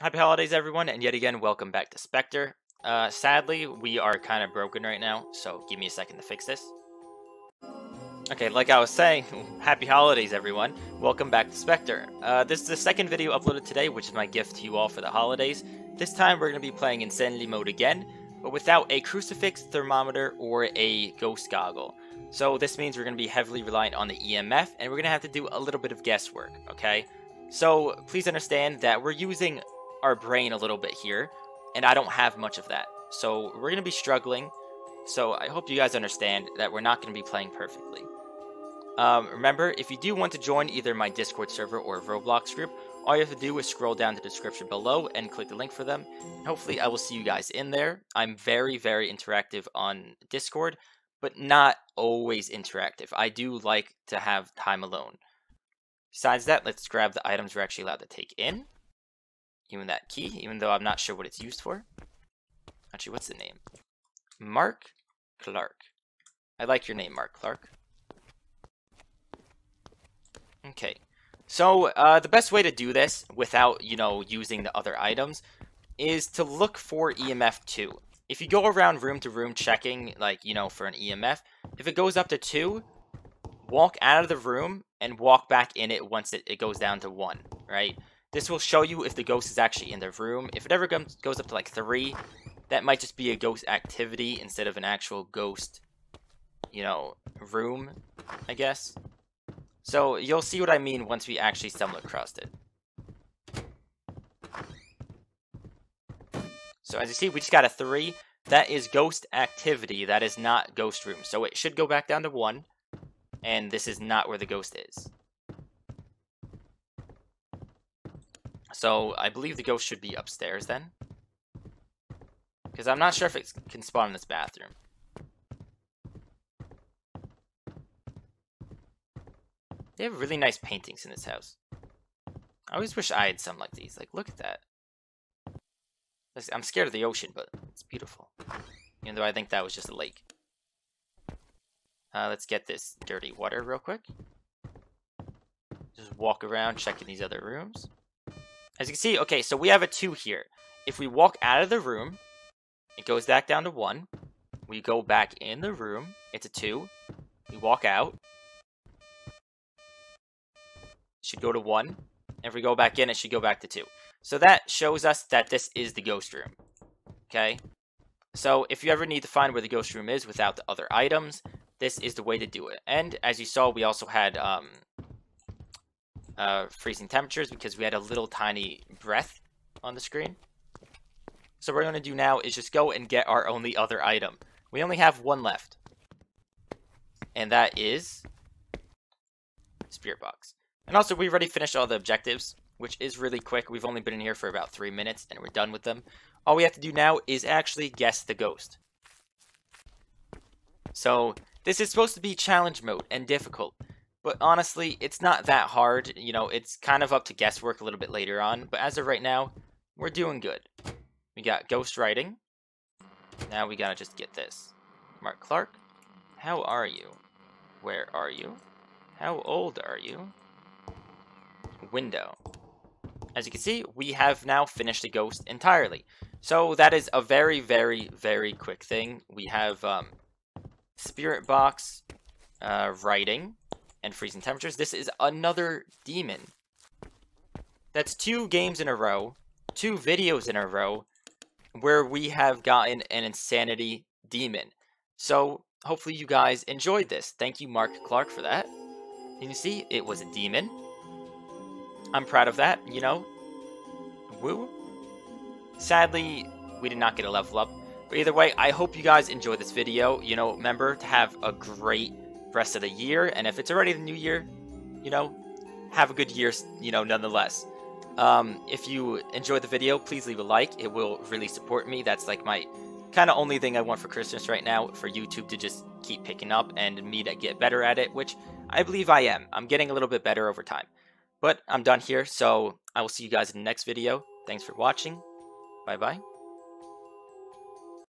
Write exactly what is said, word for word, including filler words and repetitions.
Happy holidays, everyone, and yet again, welcome back to Specter. Uh, sadly, we are kind of broken right now, so give me a second to fix this. Okay, like I was saying, happy holidays, everyone. Welcome back to Specter. Uh, this is the second video uploaded today, which is my gift to you all for the holidays. This time, we're going to be playing Insanity Mode again, but without a crucifix, thermometer, or a ghost goggle. So this means we're going to be heavily reliant on the E M F, and we're going to have to do a little bit of guesswork, okay? So please understand that we're using our brain a little bit here, and I don't have much of that. So we're going to be struggling, so I hope you guys understand that we're not going to be playing perfectly. Um, remember, if you do want to join either my Discord server or Roblox group, all you have to do is scroll down to the description below and click the link for them. Hopefully I will see you guys in there. I'm very, very interactive on Discord, but not always interactive. I do like to have time alone. Besides that, let's grab the items we're actually allowed to take in. Even that key, even though I'm not sure what it's used for. Actually, what's the name? Mark Clark. I like your name, Mark Clark. Okay. So, uh, the best way to do this without, you know, using the other items is to look for E M F two. If you go around room to room checking, like, you know, for an E M F, if it goes up to two, walk out of the room and walk back in it once it, it goes down to one, right? This will show you if the ghost is actually in the room. If it ever goes up to like three, that might just be a ghost activity instead of an actual ghost, you know, room, I guess. So you'll see what I mean once we actually stumble across it. So as you see, we just got a three. That is ghost activity. That is not ghost room. So it should go back down to one. And this is not where the ghost is. So I believe the ghost should be upstairs then. Because I'm not sure if it can spawn in this bathroom. They have really nice paintings in this house. I always wish I had some like these. Like, look at that. I'm scared of the ocean, but it's beautiful. Even though I think that was just a lake. Uh, let's get this dirty water real quick. Just walk around checking these other rooms. As you can see, okay, so we have a two here. If we walk out of the room, it goes back down to one. We go back in the room, it's a two. We walk out. It should go to one. If we go back in, it should go back to two. So that shows us that this is the ghost room. Okay? So if you ever need to find where the ghost room is without the other items, this is the way to do it. And as you saw, we also had um, uh, freezing temperatures because we had a little tiny breath on the screen. So what we're going to do now is just go and get our only other item. We only have one left. And that is spirit box. And also, we already finished all the objectives, which is really quick. We've only been in here for about three minutes and we're done with them. All we have to do now is actually guess the ghost. So this is supposed to be challenge mode and difficult, but honestly, it's not that hard. You know, it's kind of up to guesswork a little bit later on, but as of right now, we're doing good. We got ghost writing. Now we gotta just get this. Mark Clark, how are you? Where are you? How old are you? Window. As you can see, we have now finished the ghost entirely. So that is a very, very, very quick thing. We have, um... spirit box, uh, writing, and freezing temperatures. This is another demon. That's two games in a row, two videos in a row, where we have gotten an insanity demon. So, hopefully you guys enjoyed this. Thank you, Mark Clark, for that. And you see, it was a demon. I'm proud of that, you know. Woo. Sadly, we did not get a level up. But either way, I hope you guys enjoyed this video. You know, remember to have a great rest of the year. And if it's already the new year, you know, have a good year, you know, nonetheless. Um, if you enjoyed the video, please leave a like. It will really support me. That's like my kind of only thing I want for Christmas right now, for YouTube to just keep picking up and me to get better at it, which I believe I am. I'm getting a little bit better over time. But I'm done here, so I will see you guys in the next video. Thanks for watching. Bye-bye.